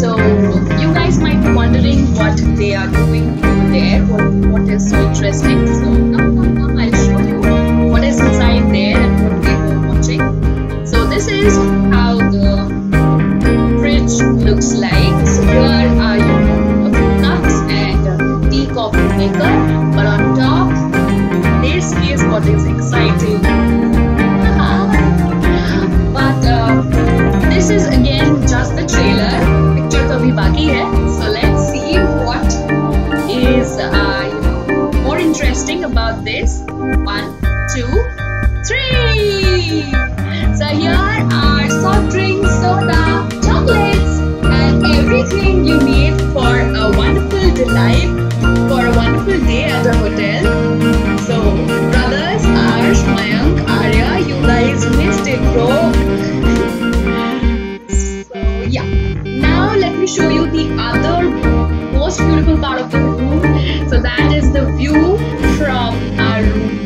So you guys might be wondering what they are doing there, what is so interesting. So come, I'll show you what is inside there and what they were watching. So this is how the fridge looks like. So here are your nuts and tea coffee maker, but on top this is what is exciting. This is again just the trailer. Picture to bhi baki hai. So let's see what is more interesting about this. 1, 2, 3. So here are soft drinks, soda, chocolates, and everything you need for a wonderful delight, for a wonderful day at the hotel. So brothers, Arsh, Mayank, Arya, you guys missed it, bro. Show you the other most beautiful part of the room. So that is the view from our room.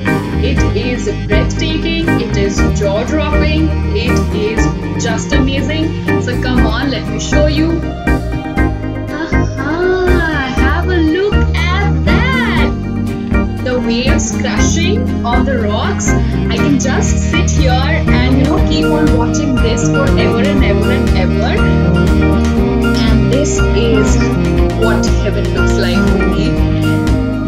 It is breathtaking, it is jaw-dropping, it is just amazing. So come on, let me show you. Aha, have a look at that. The waves crashing on the rocks. I can just sit here and keep on watching this forever and ever and ever. This is what heaven looks like for me.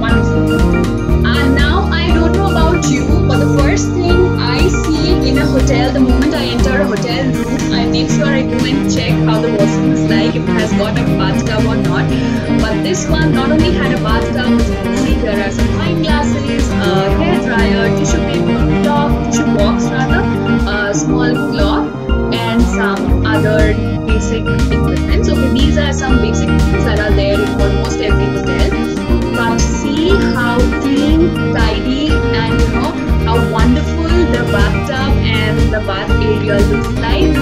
Wonderful. And now I don't know about you, but the first thing I see in a hotel, the moment I enter a hotel room, I make sure I go and check how the washroom is like, if it has got a bathtub or not. But this one not only had a bathtub, see there are some wine glasses, a hair dryer, tissue paper, tissue box rather, a small clock, and some other basic equipment. So these are some basic things that are there in almost every hotel. But see how clean, tidy, and how wonderful the bathtub and the bath area looks like.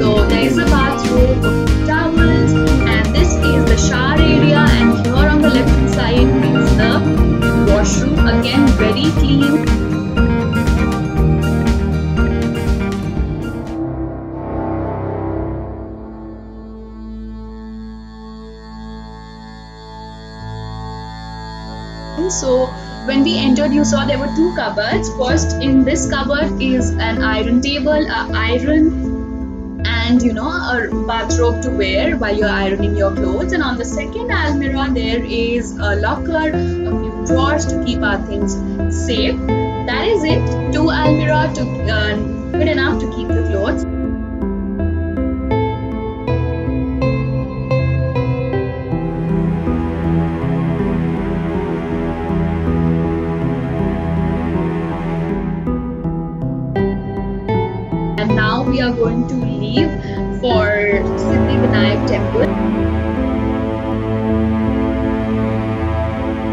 So there is a bathrobe of towels, and this is the shower area, and here on the left hand side is the washroom. Again, very clean. So when we entered, you saw there were two cupboards. First, in this cupboard is an iron table, an iron, and a bathrobe to wear while you're ironing your clothes. And on the second almirah, there is a locker, a few drawers to keep our things safe. That is it. Two almirah to good enough to keep the clothes. We are going to leave for Siddhivinayak Temple.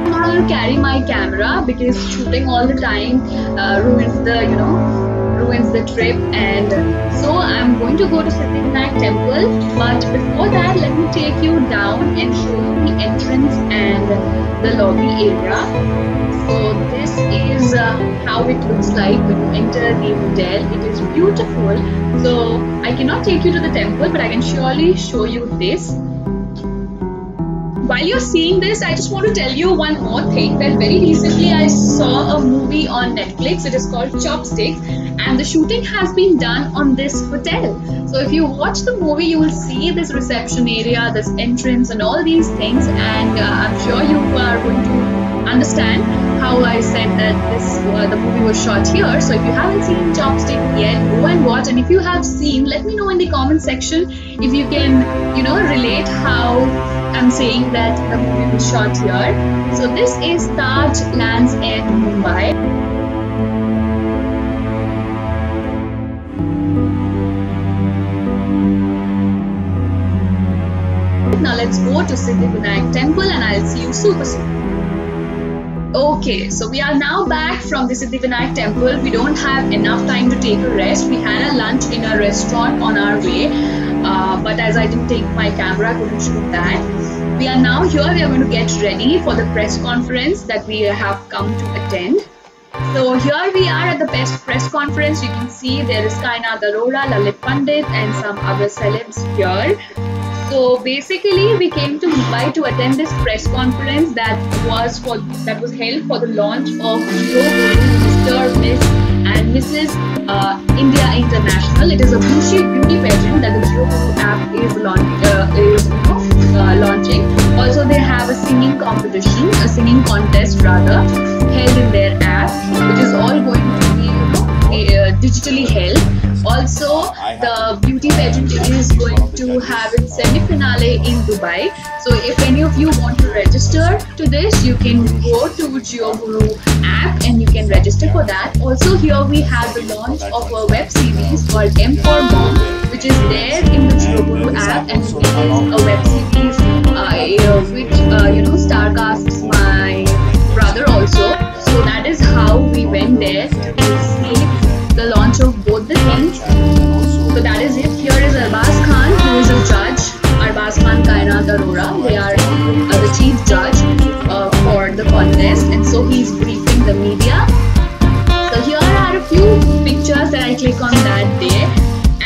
I'm not going to carry my camera because shooting all the time ruins the trip, and so I'm going to go to Siddhivinayak Temple. But before that, let me take you down and show you the entrance and the lobby area. So this is how it looks like when you enter the hotel. It is beautiful. So I cannot take you to the temple, but I can surely show you this. While you're seeing this, I just want to tell you one more thing, that very recently I saw a movie on Netflix. It is called Chopsticks, and the shooting has been done on this hotel. So if you watch the movie, you will see this reception area, this entrance, and all these things. And I'm sure you are going to understand how I said that this the movie was shot here. So if you haven't seen Chopsticks yet, go and watch. And if you have seen, let me know in the comment section if you can, relate how I'm saying that the movie was shot here. So this is Taj Lands End, Mumbai. Now let's go to Siddhivinayak Temple, and I'll see you super soon. Okay, so we are now back from the Siddhivinayak Temple. We don't have enough time to take a rest. We had a lunch in a restaurant on our way, but as I didn't take my camera, I couldn't shoot that. We are now here. We are going to get ready for the press conference that we have come to attend. So here we are at the best press conference. You can see there is Kainaat Arora, Lalit Pandit and some other celebs here. So basically we came to Mumbai to attend this press conference that was held for the launch of Jio Guru, Mr. Miss and Mrs. India International. It is a blue sheet beauty pageant that the Jio Guru app is launching. Also they have a singing competition, a singing contest rather, held in their app, which is all going to be digitally held. Also the beauty pageant is going to have its semi-finale in Dubai. So if any of you want to register to this, you can go to Jio Guru app and you can register for that. Also here we have the launch of a web series called M4MOM, which is there in the Jio Guru app, and it is a web series which star casts my brother also. So that is how we went there to see the launch of both the things. So that is it. Here is Arbaz Khan, who is a judge. Arbaz Khan, Kainaat Arora, they are the chief judge for the contest, and so he is briefing the media. So here are a few pictures that I click on that day,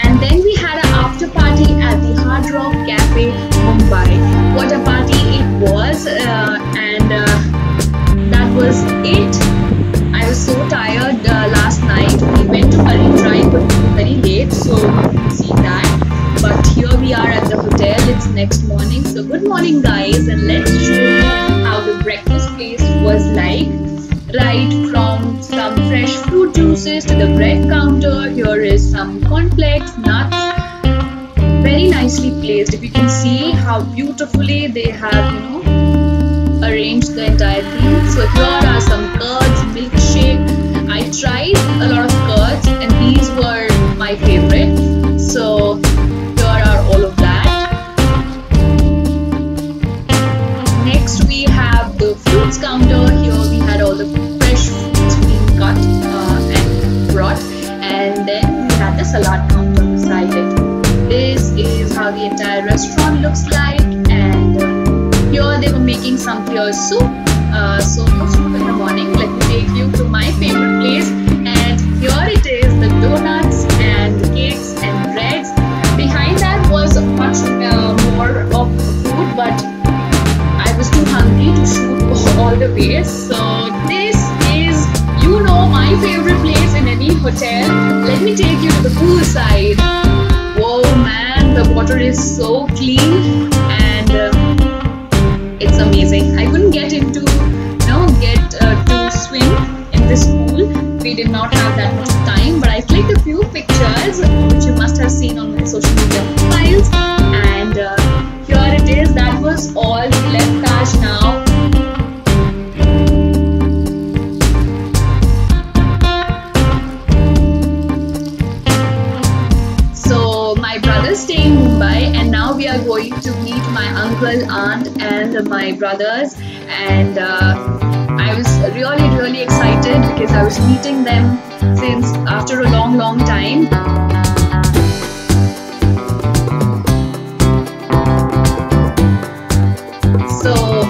and then we had an after party at the Hard Rock Cafe, Mumbai. What a party it was, and that was it. I was so tired last night. We went to Pari Drive but it was very late, so you can see that. But here we are at the hotel. It's next morning. So good morning guys, and let's show you how the breakfast place was like. Right from some fresh fruit juices to the bread counter. Here is some cornflakes, nuts. Very nicely placed. If you can see how beautifully they have, arranged the entire thing. So here are some curds, milkshake. I tried a lot of curds and these were my favorite. So here are all of that. Next we have the fruits counter. Here we had all the fresh fruits being cut and brought, and then we had the salad counter beside it. This is how the entire restaurant looks like, and here they were making some clear soup, so soup in the morning. Let me take you to my favorite place, and here it is, the donuts and cakes and breads. Behind that was much more of food, but I was too hungry to shoot all the way. So this is, my favorite place in any hotel. Let me take you to the pool side. Whoa man, the water is so clean and it's amazing. I couldn't get into, to swim in this pool. We did not have that much time, but I clicked a few pictures, which you must have seen on my social media profiles. And here it is. That was all. We left Taj now. So my brother stayed in Mumbai, and now we are going to meet my uncle, aunt, and my brothers, and I was really excited because I was meeting them since after a long time. So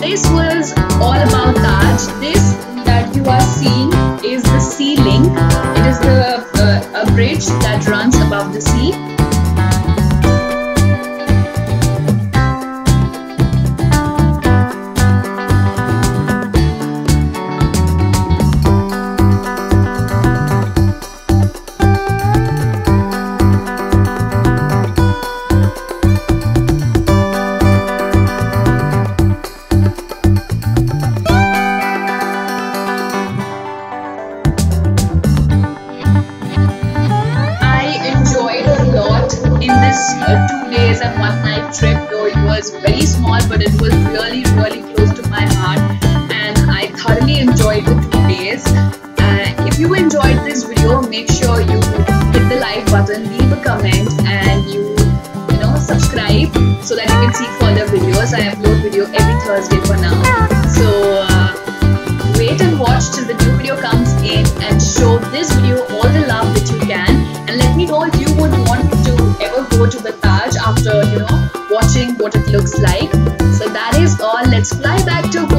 this was all about Taj. This that you are seeing is the sea link. It is a bridge that runs above the sea. So that you can see further videos. I upload video every Thursday for now. So wait and watch till the new video comes in, and show this video all the love that you can. And let me know if you would want to ever go to the Taj after watching what it looks like. So that is all. Let's fly back to